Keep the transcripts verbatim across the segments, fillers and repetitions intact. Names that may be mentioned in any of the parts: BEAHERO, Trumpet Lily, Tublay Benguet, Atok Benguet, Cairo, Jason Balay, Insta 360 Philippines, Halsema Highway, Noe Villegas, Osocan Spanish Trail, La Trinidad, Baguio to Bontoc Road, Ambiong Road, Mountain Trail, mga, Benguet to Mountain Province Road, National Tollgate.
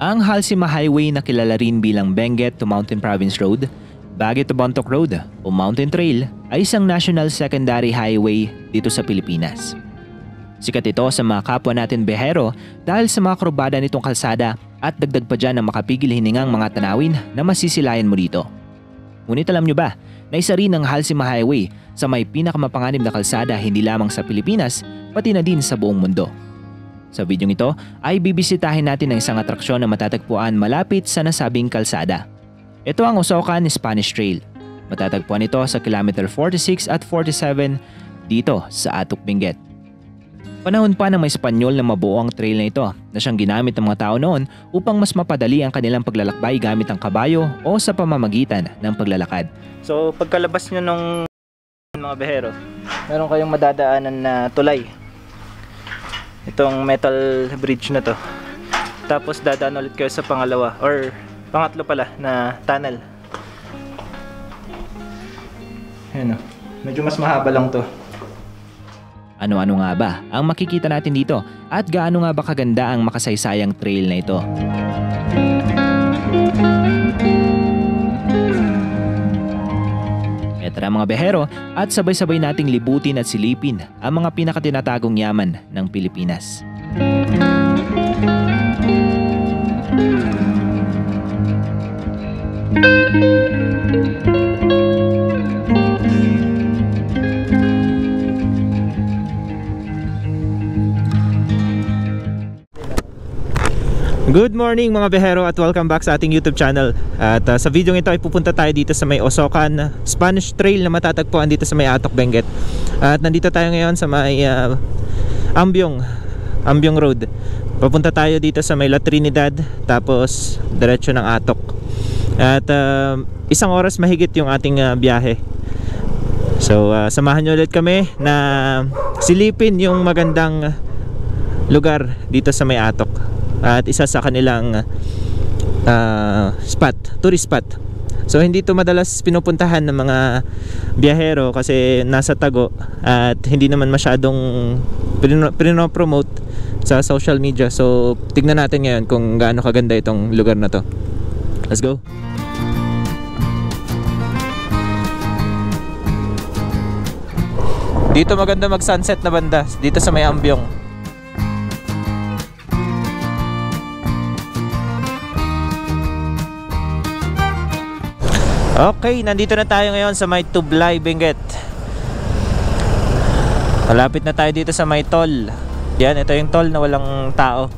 Ang Halsema Highway na kilala rin bilang Benguet to Mountain Province Road, Baguio to Bontoc Road o Mountain Trail ay isang national secondary highway dito sa Pilipinas. Sikat ito sa mga kapwa natin behero dahil sa mga krubada nitong kalsada at dagdag pa dyan ang makapigil hiningang mga tanawin na masisilayan mo dito. Ngunit alam nyo ba na isa rin ang Halsema Highway sa may pinakamapanganib na kalsada hindi lamang sa Pilipinas pati na din sa buong mundo. Sa videong ito ay bibisitahin natin ang isang atraksyon na matatagpuan malapit sa nasabing kalsada. Ito ang Osocan Spanish Trail. Matatagpuan ito sa kilometer forty-six at forty-seven dito sa Atok Benguet. Panahon pa ng may Espanyol na mabuo ang trail na ito na siyang ginamit ng mga tao noon upang mas mapadali ang kanilang paglalakbay gamit ang kabayo o sa pamamagitan ng paglalakad. So pagkalabas nyo nung mga behero, meron kayong madadaanan na tulay. Itong metal bridge na to. Tapos dadaan ulit kayo sa pangalawa or pangatlo pala na tunnel. Ayan o. Medyo mas mahaba lang to. Ano-ano nga ba ang makikita natin dito at gaano nga ba kaganda ang makasaysayang trail na ito? Tara mga behero at sabay-sabay nating libutin at silipin ang mga pinakatinatagong yaman ng Pilipinas. Good morning mga behero at welcome back sa ating YouTube channel. At uh, sa video ito ay pupunta tayo dito sa may Osocan Spanish Trail na matatagpuan dito sa may Atok Benguet. At nandito tayo ngayon sa may uh, Ambiong Ambiong Road. Papunta tayo dito sa may La Trinidad tapos diretso ng Atok. At uh, isang oras mahigit yung ating uh, biyahe. So uh, samahan nyo ulit kami na silipin yung magandang lugar dito sa may Atok. At isa sa kanilang uh, spot, tourist spot. So hindi ito madalas pinupuntahan ng mga biyahero kasi nasa tago at hindi naman masyadong pinopromote sa social media. So tignan natin ngayon kung gaano kaganda itong lugar na to. Let's go! Dito maganda mag sunset na banda dito sa may Ambiong. Okay, nandito na tayo ngayon sa may Tublay Benguet. Malapit na tayo dito sa may toll. Yan, ito yung toll na walang tao.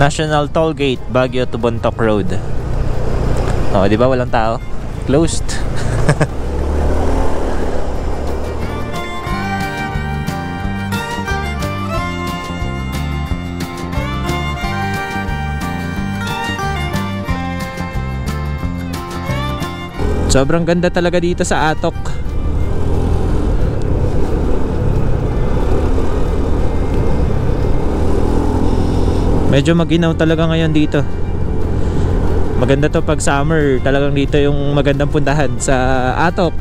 National Tollgate, Baguio to Bontoc Road. O, di ba walang tao? Closed. Sobrang ganda talaga dito sa Atok. Medyo maginaw talaga ngayon dito. Maganda to pag summer. Talagang dito yung magandang puntahan sa Atok.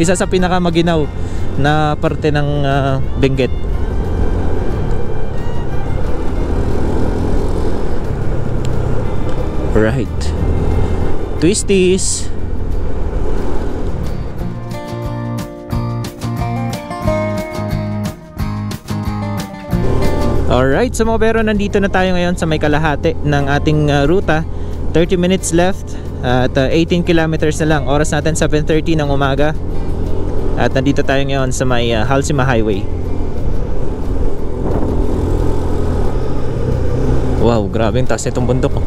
Isa sa pinaka maginaw na parte ng uh, Benguet. Right. Twisties. Alright, so mga pero nandito na tayo ngayon sa may kalahati ng ating uh, ruta. Thirty minutes left at uh, eighteen kilometers na lang. Oras natin seven thirty ng umaga. At nandito tayo ngayon sa may uh, Halsema Highway. Wow, grabe yung taas nitong bundok oh.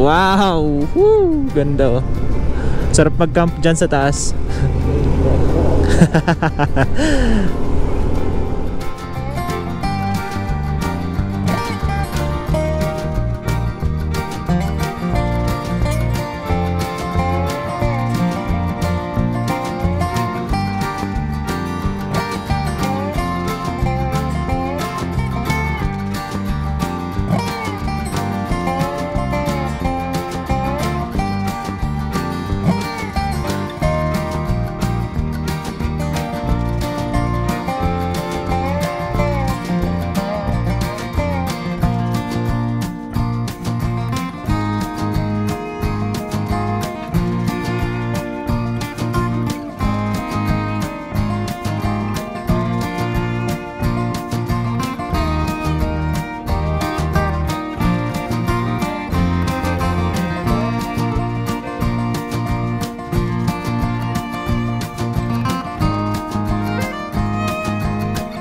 Wow! Woo! Ganda oh. Sarap mag-camp dyan sa taas.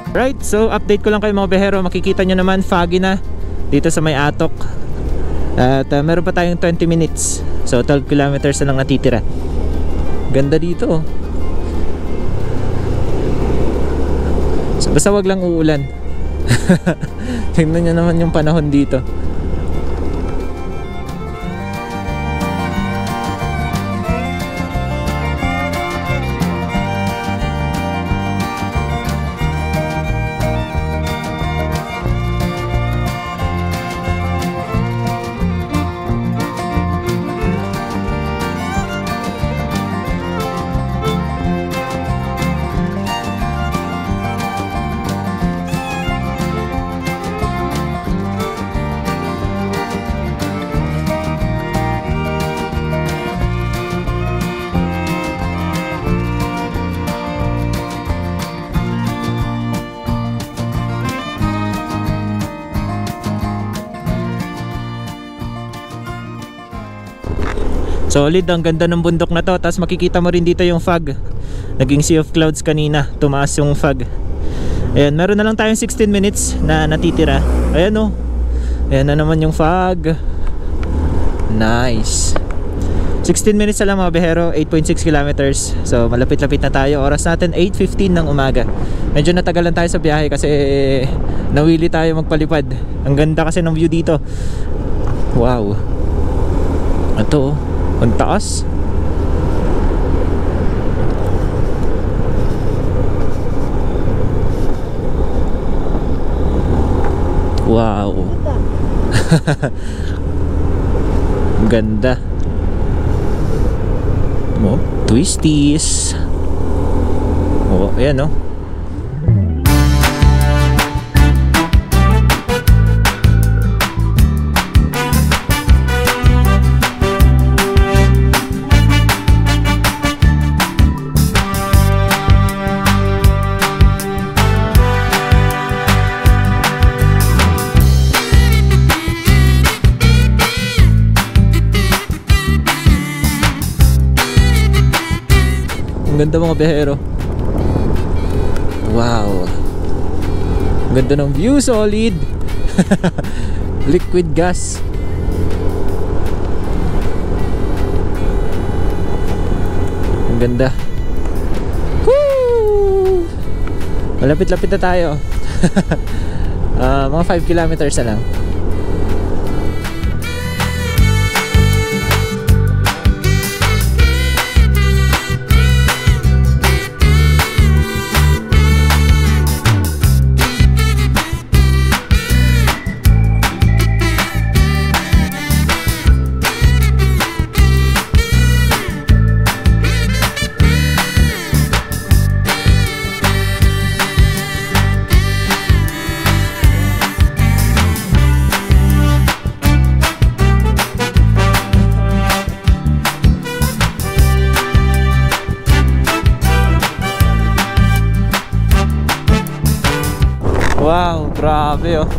Right, so update ko lang kayo mga behero. Makikita nyo naman, foggy na dito sa may Atok. At uh, meron pa tayong twenty minutes. So twelve kilometers na lang natitira. Ganda dito. So, basta wag lang uulan. Tingnan nyo naman yung panahon dito. Solid, ang ganda ng bundok na to. Tapos makikita mo rin dito yung fog. Naging sea of clouds kanina, tumaas yung fog. Ayan, meron na lang tayong sixteen minutes na natitira. Ayan o, ayan na naman yung fog. Nice. Sixteen minutes na lang mga behero, eight point six kilometers. So malapit-lapit na tayo. Oras natin eight fifteen ng umaga. Medyo natagalan tayo sa biyahe kasi eh, nawili tayo magpalipad. Ang ganda kasi ng view dito. Wow. Ito o, ang taas. Wow. Ganda. Oh, twisties. Oh, ayan no. Oh. Ganda mga behero. Wow. Ganda ng view, solid. Liquid gas. Ang ganda. Woo! Malapit-lapit na tayo. uh, mga five kilometers na lang. Wow, grabe oh.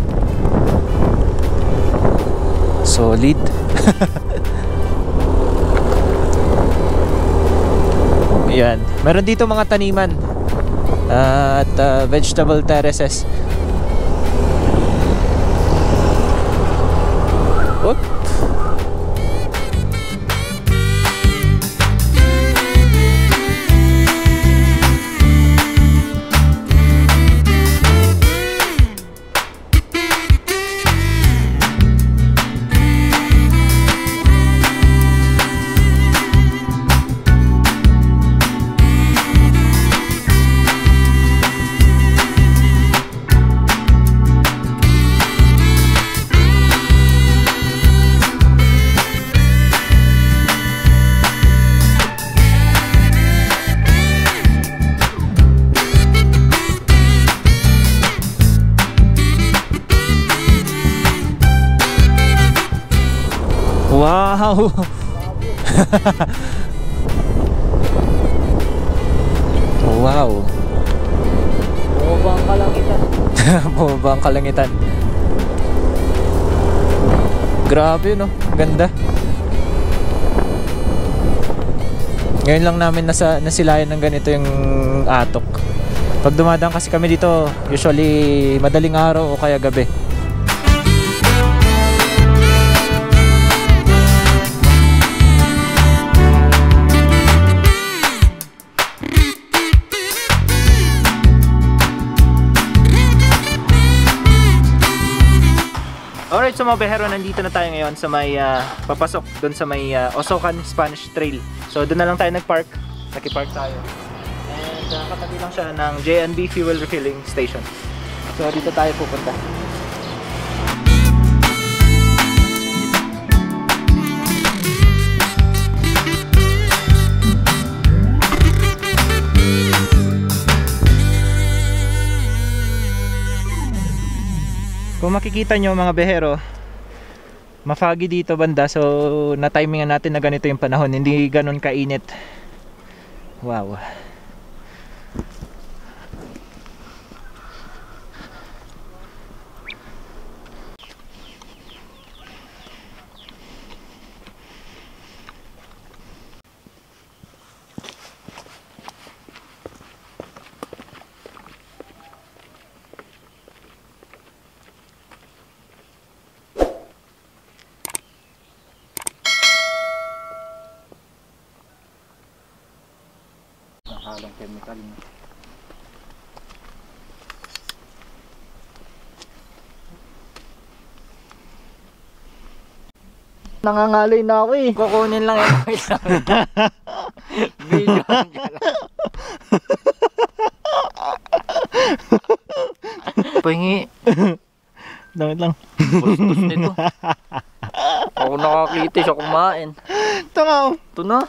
Solid. Ayan. Meron dito mga taniman uh, at uh, vegetable terraces. Oops. Wow. Wow. Boba ang kalangitan. Boba ang kalangitan. Grabe no, ganda. Ngayon lang namin nasa nasilayan ng ganito yung Atok. Pag dumadaan kasi kami dito, usually madaling araw o kaya gabi. Alright, so mga behero, nandito na tayo ngayon sa may uh, papasok doon sa may uh, Osocan Spanish Trail. So doon na lang tayo nagpark, nakipark tayo. And uh, katabi lang siya ng J and B Fuel Refilling Station. So dito tayo pupunta. Kung makikita nyo mga behero, mafagi dito banda, so na-timingan natin na ganito yung panahon, hindi ganun kainit. Wow. Halong chemical na. Nangangalay na ako eh. Kukunin lang yung isang video ang gala. Pahingi. Damit lang. Bustos nito. Ako nakakiti siya kumain. Ito na. Ito na.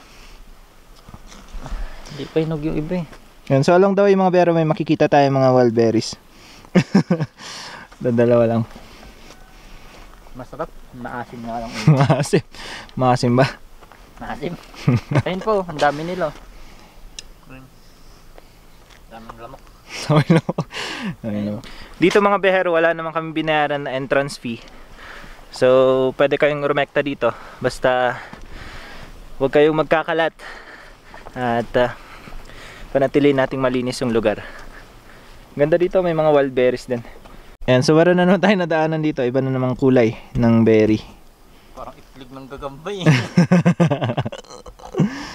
Hindi pa hinog yung iba eh. Yan, so along the way mga behero, may makikita tayo mga wild berries. Dalawa lang. Masarap, maasim nga lang. Maasim? Maasim ba? Maasim. Ayun po, ang dami nila. Daming lamok. Daming lamok. Daming lamok. Dito mga behero, wala naman kami binayaran na entrance fee. So pwede kayong rumekta dito. Basta huwag kayong magkakalat. At uh, panatili nating malinis yung lugar. Ganda dito, may mga wild berries din. Ayan, so wala na naman tayo nadaanan dito. Iba na namang kulay ng berry. Parang itlig ng gagambay.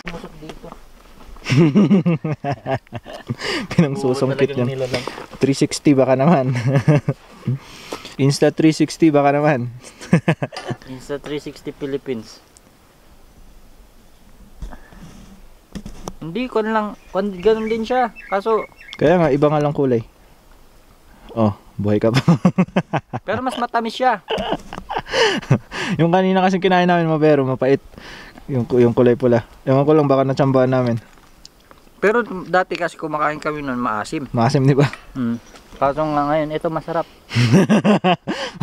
Pumusok dito. Pinangsusungkit yan. three sixty baka naman. Insta three sixty baka naman. Insta three sixty Philippines. Hindi, kon lang, kon ganun din siya. Kaso kaya nga, iba nga lang kulay. Oh, buhay ka pa. Pero mas matamis siya. Yung kanina kasi kinain namin mabero, mapait. Yung, yung kulay pula. Ewan ko lang, baka natsambahan namin. Pero dati kasi kumakain kami nun, maasim. Maasim, di ba? Hmm. Kaso nga ngayon, ito masarap.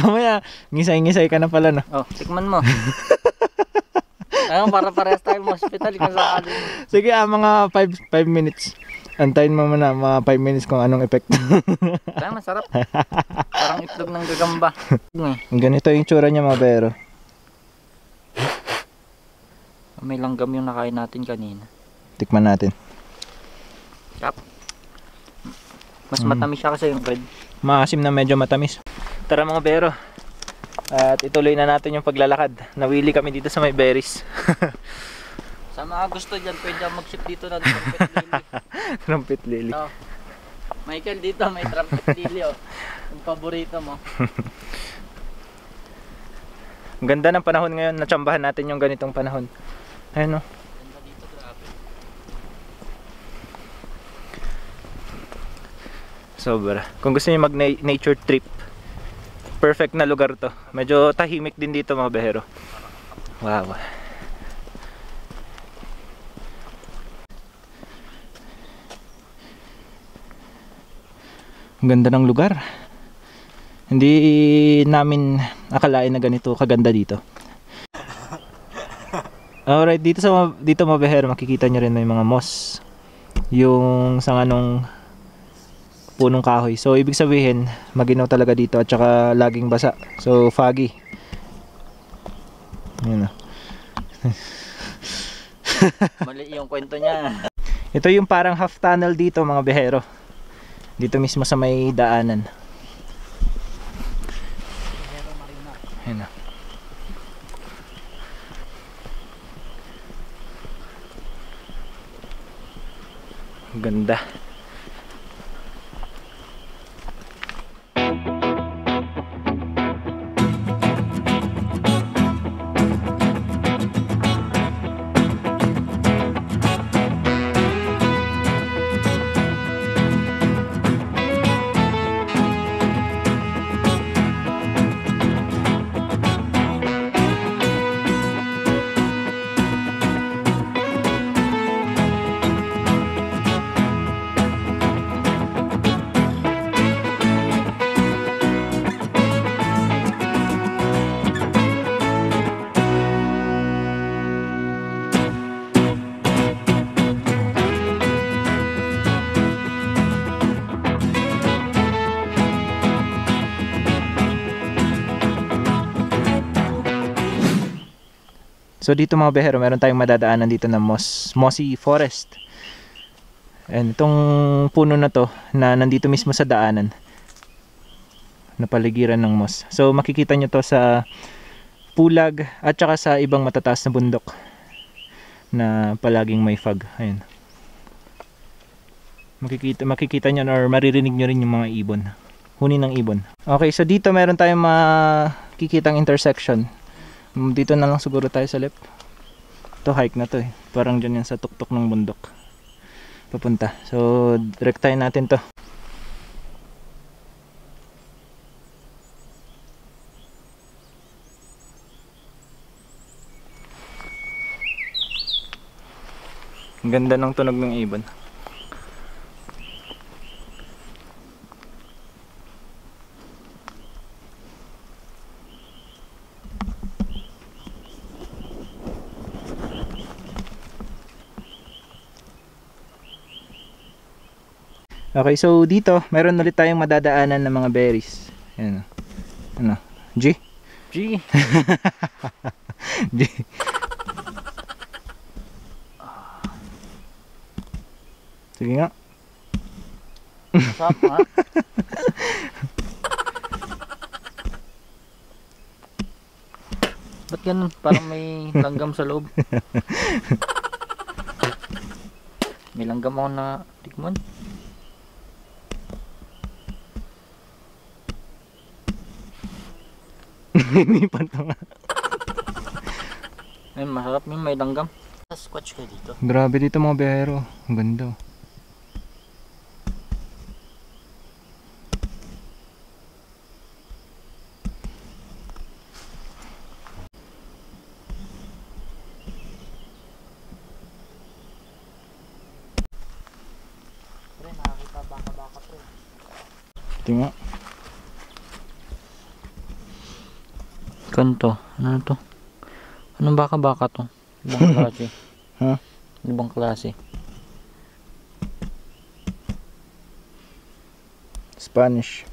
Mamaya, ngisay-ngisay ka na pala na. Oh, tikman mo. Ayun, para parehas tayo mo hospital kasi sa akin. Sige, ah, mga five minutes. Antayin mo muna mga five minutes kung anong effect. Parang masarap. Parang itlog ng gagamba. Ganito yung tsura niya mga pero. May langgam yung nakain natin kanina. Tikman natin. Sarap. Mas mm. matamis siya kasi yung red. Maasim na medyo matamis. Tara mga pero. At ituloy na natin yung paglalakad. Nawili kami dito sa may berries. Sa mga gusto dyan, pwede mag-ship dito na Trumpet Lily. Trumpet Lily. So, Michael, dito may Trumpet Lily. Oh. Ang paborito mo. Ang ganda ng panahon ngayon. Natsambahan natin yung ganitong panahon. Ayan o. Oh. Ganda dito, grabe. Sobra. Kung gusto niyo mag-nature trip, perfect na lugar to. Medyo tahimik din dito mga behero. Wow. Ang ganda ng lugar. Hindi namin akalain na ganito kaganda dito. Alright, dito sa dito mga behero, makikita nyo rin may mga moss. Yung sa anong punong kahoy. So ibig sabihin maginaw talaga dito at saka laging basa. So foggy. Ayun ah. Mali yung kwento niya. Ito yung parang half tunnel dito mga behero. dito mismo sa may daanan. Ayan na. Ganda. So dito mga behero, meron tayong madadaanan dito na moss, mossy forest. And itong puno na to na nandito mismo sa daanan, napaligiran ng moss. So makikita nyo to sa pulag at saka sa ibang matataas na bundok na palaging may fog. Ayan. Makikita, makikita nyo or maririnig nyo rin yung mga ibon. Huni ng ibon. Okay, so dito meron tayong makikitang intersection. Dito na lang siguro tayo sa left. Ito hike na to eh. Parang dyan yan sa tuktok ng bundok papunta. So direct tayo natin to. Ang ganda ng tunog ng ibon. Okay, so dito, meron ulit tayong madadaanan ng mga berries. Ayan. Ano? G? G! G! Sige nga. What's up, ha? Ba't ganun? Parang may langgam sa loob. May langgam ako na tikman. Ninipan ka nga. Ayun, masarap yun, may langgam. Squatch ka dito. Grabe dito mga biyahero. Ang ganda. Pre, nakakita baka-baka pre. Ito nga. Kanto, ano to? Anong baka-baka to? Ibang klase. Ha? Ibang klase. Spanish.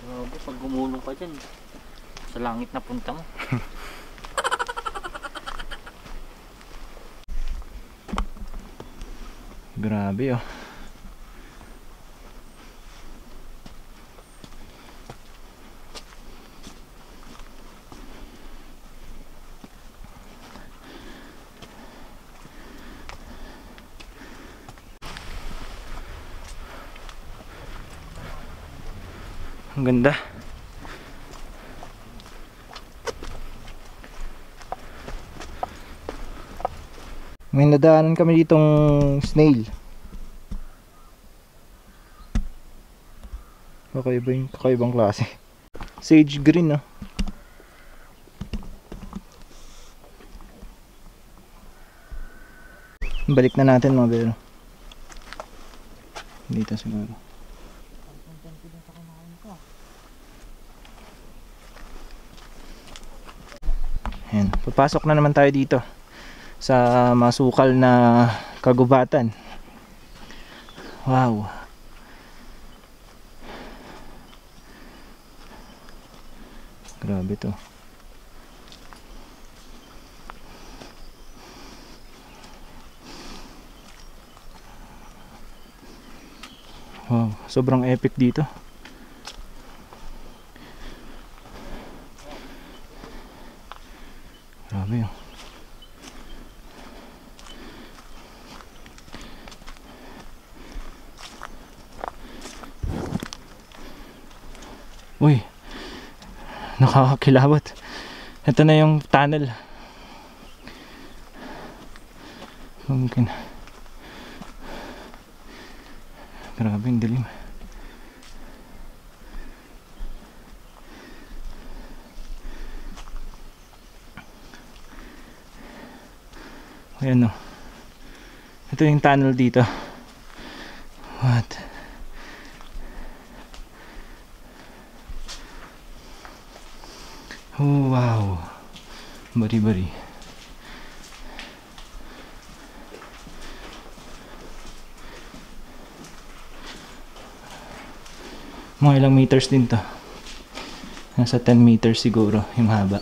Grabe, pag gumulong ka dyan, sa langit na punta mo. Grabe oh. Ang ganda. May nadaanan kami ditong snail. Kakaiba yung kakaibang klase. Sage green ah. Balik na natin mga bero. Dito siguro. Ayan. Papasok na naman tayo dito sa masukal na kagubatan. Wow. Grabe to. Wow, sobrang epic dito. Grabe yun. Uy, nakakakilawat. Ito na yung tunnel. Mungkin. Grabe, ang dilim. Ayan o. Ito yung tunnel dito. What? Oh, wow, bari-bari. Mga ilang meters din to. Nasa ten meters siguro yung haba.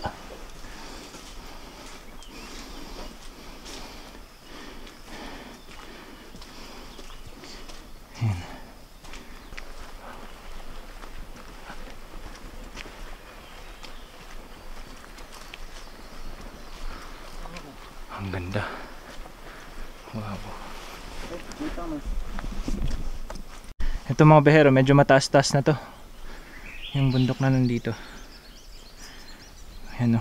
Ito mga behero, medyo mataas-taas na to yung bundok na nandito. Ayan o,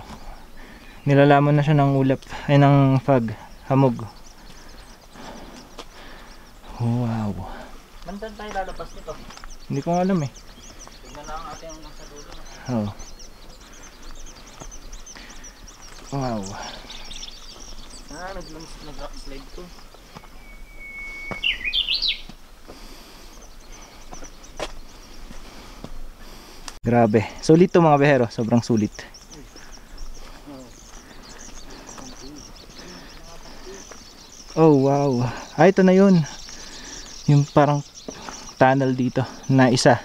nilalamon na siya ng ulap, ay ng fog, hamog. Wow, mandan tayo lalabas nito? Hindi ko alam eh. Tignan na ang ating nasa dulo. Oo. Wow. Ah, nag-slide to. Grabe. Sulit to mga behero. Sobrang sulit. Oh wow. Ah, ito na yun. Yung parang tunnel dito na isa.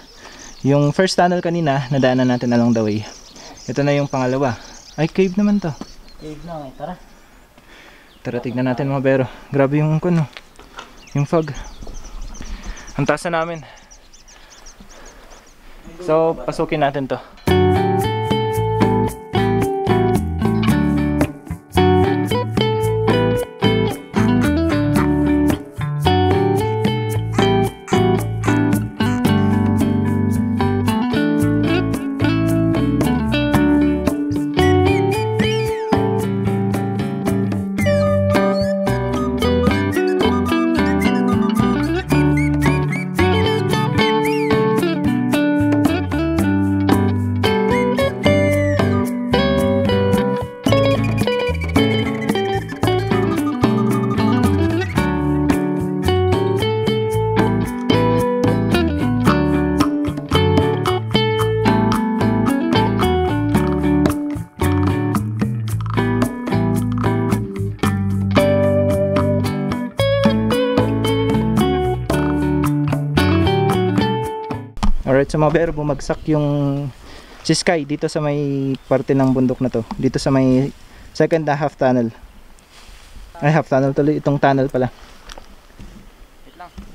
Yung first tunnel kanina, nadaanan natin along the way. Ito na yung pangalawa. Ay, cave naman to. Cave na. Tara. Tara, tignan natin mga behero. Grabe yung kuno. Yung fog. Ang taas na namin. So, pasukin natin to. Sa mga behero, bumagsak yung si Sky dito sa may parte ng bundok na to, dito sa may second na half tunnel. Ay, half tunnel tuloy, itong tunnel pala.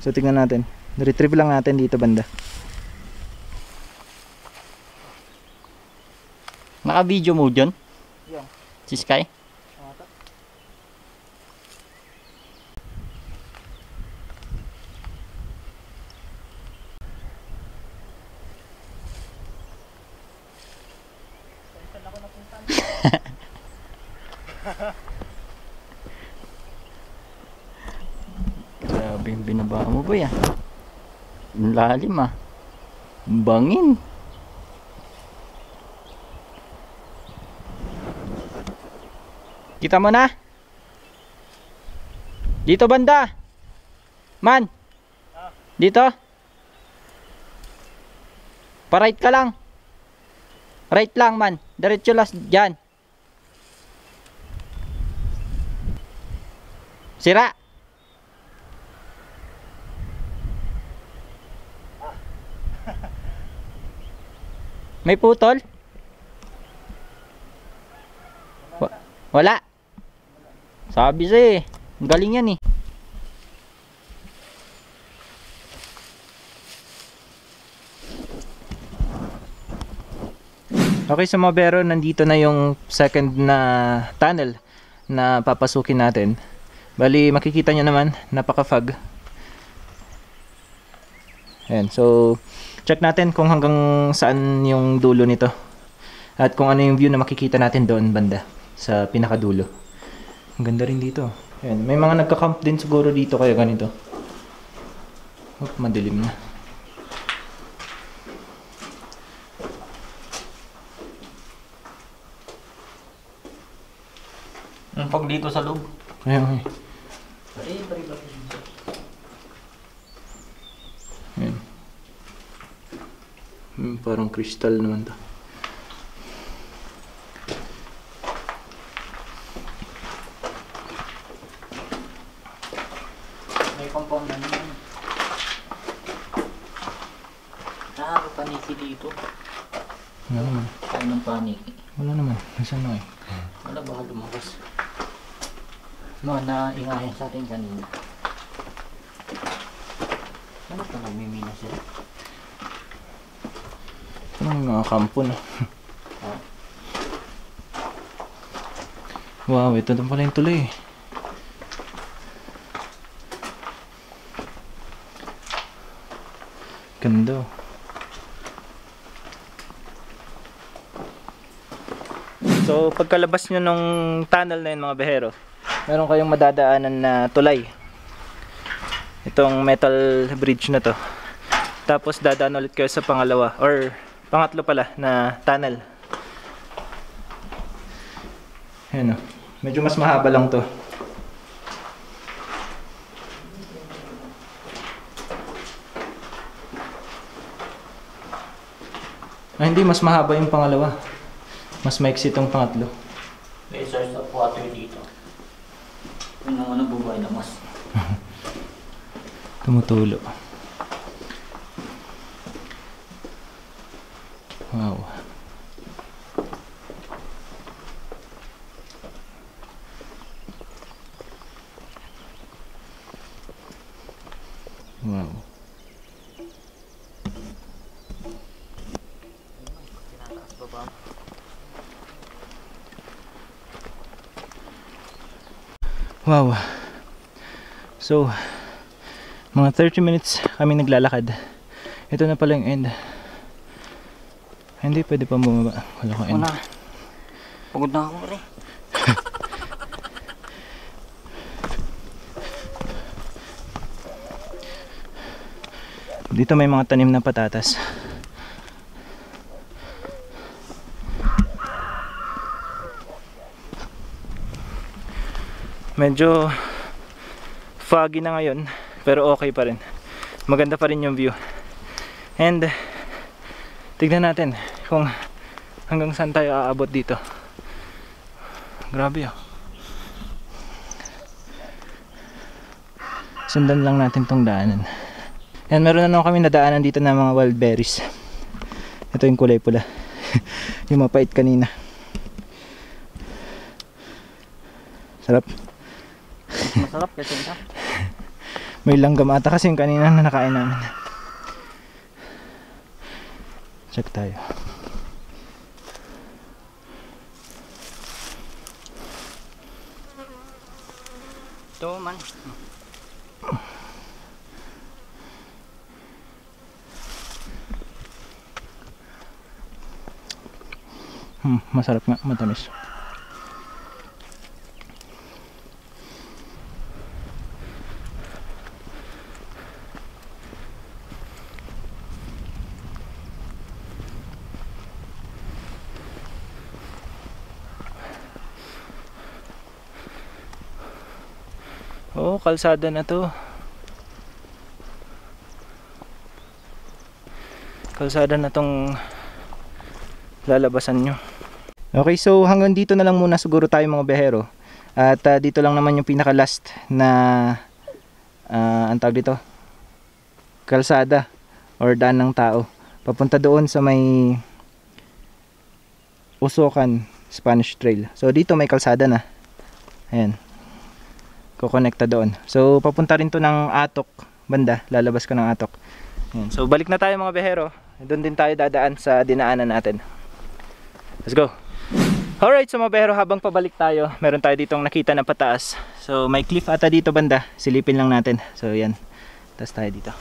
So tingnan natin, retrieve lang natin dito banda. Naka video mo dyan? Yeah. Si Sky? Grabe yung binaba mo ba yan? Lalim ah. Bangin. Kita mo na? Dito banda. Man. Dito. Pa-right ka lang. Right lang man. Diretso last dyan. Sira. May putol? Wala. Sabi siya eh. Ang galing yan eh. Okay, sa Mabero, nandito na yung second na tunnel na papasukin natin. Bali, makikita nyo naman, napaka-fog. Ayan, so check natin kung hanggang saan yung dulo nito. At kung ano yung view na makikita natin doon banda, sa pinakadulo. Ang ganda rin dito. Ayan, may mga nagka-camp din siguro dito kaya ganito. Oop, madilim na. Ang pag dito sa loob. Ayan, ayan. Ayan. Hmm, parang kristal naman to. May compound na naman. Nakakapaniki dito. Wala naman. Saan ang paniki? Wala naman. Nasaan na eh? Wala, baka lumakas. No, naingahin sa atin kanina. Ano pa nagmimina sila? Ano mga kampo na? Huh? Wow, ito na pala yung tuloy. Ganda. So, pagkalabas nyo nung tunnel na yun mga behero, meron kayong madadaanan na tulay. Itong metal bridge na to. Tapos dadaan ulit kayo sa pangalawa or pangatlo pala na tunnel. Ayan o. Medyo mas mahaba lang to. Ah, hindi, mas mahaba yung pangalawa. Mas maiksi itong pangatlo. May source of water dito. Yun naman ang bubuhay na mas. Tumutulo. Wow. Wow. Wow. So, mga thirty minutes kami naglalakad. Ito na pala yung end. Hindi, pwede pa bumaba. Wala ko end. Pagod na ako rin. Dito may mga tanim na patatas. Medyo foggy na ngayon pero okay pa rin. Maganda pa rin yung view. And tignan natin kung hanggang saan tayo aabot dito. Grabe oh. Sundan lang natin tong daanan. Yan, meron na kami nadaanan dito ng mga wild berries. Ito yung kulay pula. Yung mapait kanina. Sarap. Masarap kasi ito. May langgam ata kasi yung kanina na nakain namin. Check tayo. Ito man. Hmm, masarap nga, matamis. Oh, kalsada na to. Kalsada na tong lalabasan nyo. Okay, so hanggang dito na lang muna siguro tayo mga behero. At uh, dito lang naman yung pinaka last na uh, ang tawag dito, kalsada or daan ng tao papunta doon sa may Osocan Spanish Trail. So dito may kalsada na. Ayan. Kukonekta doon. So papunta rin to ng Atok banda. Lalabas ko ng Atok. Ayan. So balik na tayo mga behero. Doon din tayo dadaan sa dinaanan natin. Let's go. Alright, so mga behero, habang pabalik tayo, meron tayo ditong nakita na pataas. So may cliff ata dito banda. Silipin lang natin. So yan. Tapos tayo dito.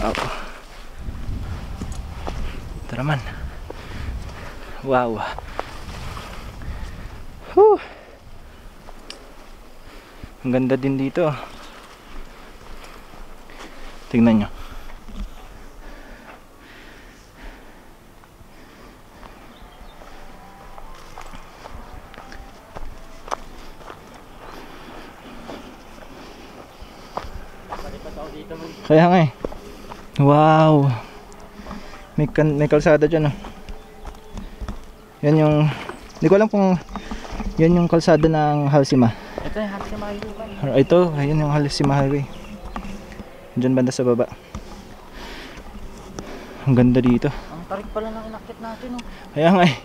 Oh, oh. Tara man. Wow. Whew. Ang ganda din dito. Tingnan nyo. Kaya nga eh. Wow. May, may kalsada dyan oh. Yan yung, hindi ko alam kung yan yung kalsada ng Halsema. Ito yung Halsema Highway. Ito, yan yung Halsema Highway. Diyan banda sa baba. Ang ganda dito. Ang tarik pala ng inakit natin oh. Kaya nga eh.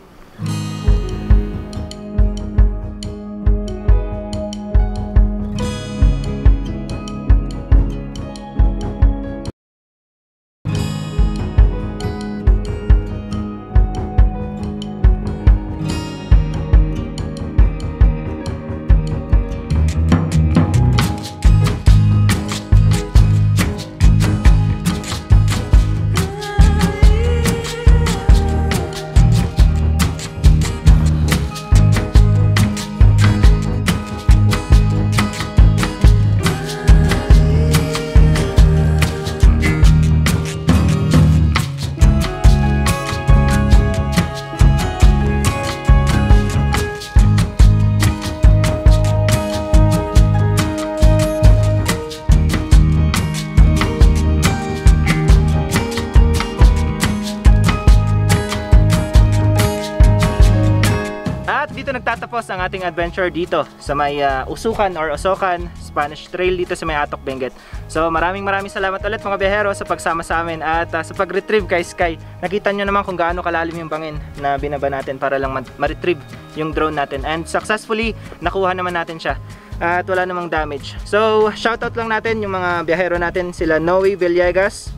Tapos ang ating adventure dito sa may uh, Usukan or Osocan Spanish Trail dito sa may Atok Benguet. So maraming maraming salamat ulit mga biyahero sa pagsama sa amin at uh, sa pag-retrieve kay Sky. Nakita nyo naman kung gaano kalalim yung bangin na binaba natin para lang ma-retrieve yung drone natin. And successfully nakuha naman natin siya at wala namang damage. So shoutout lang natin yung mga biyahero natin, sila Noe Villegas,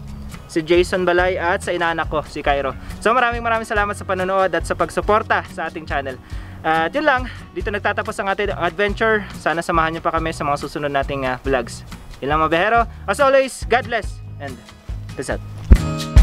si Jason Balay at sa inaanak ko si Cairo. So maraming maraming salamat sa panonood at sa pagsuporta sa ating channel. At yun lang, dito nagtatapos ang ating adventure. Sana samahan nyo pa kami sa mga susunod nating uh, vlogs. Yun lang mga behero. As always, God bless and peace out.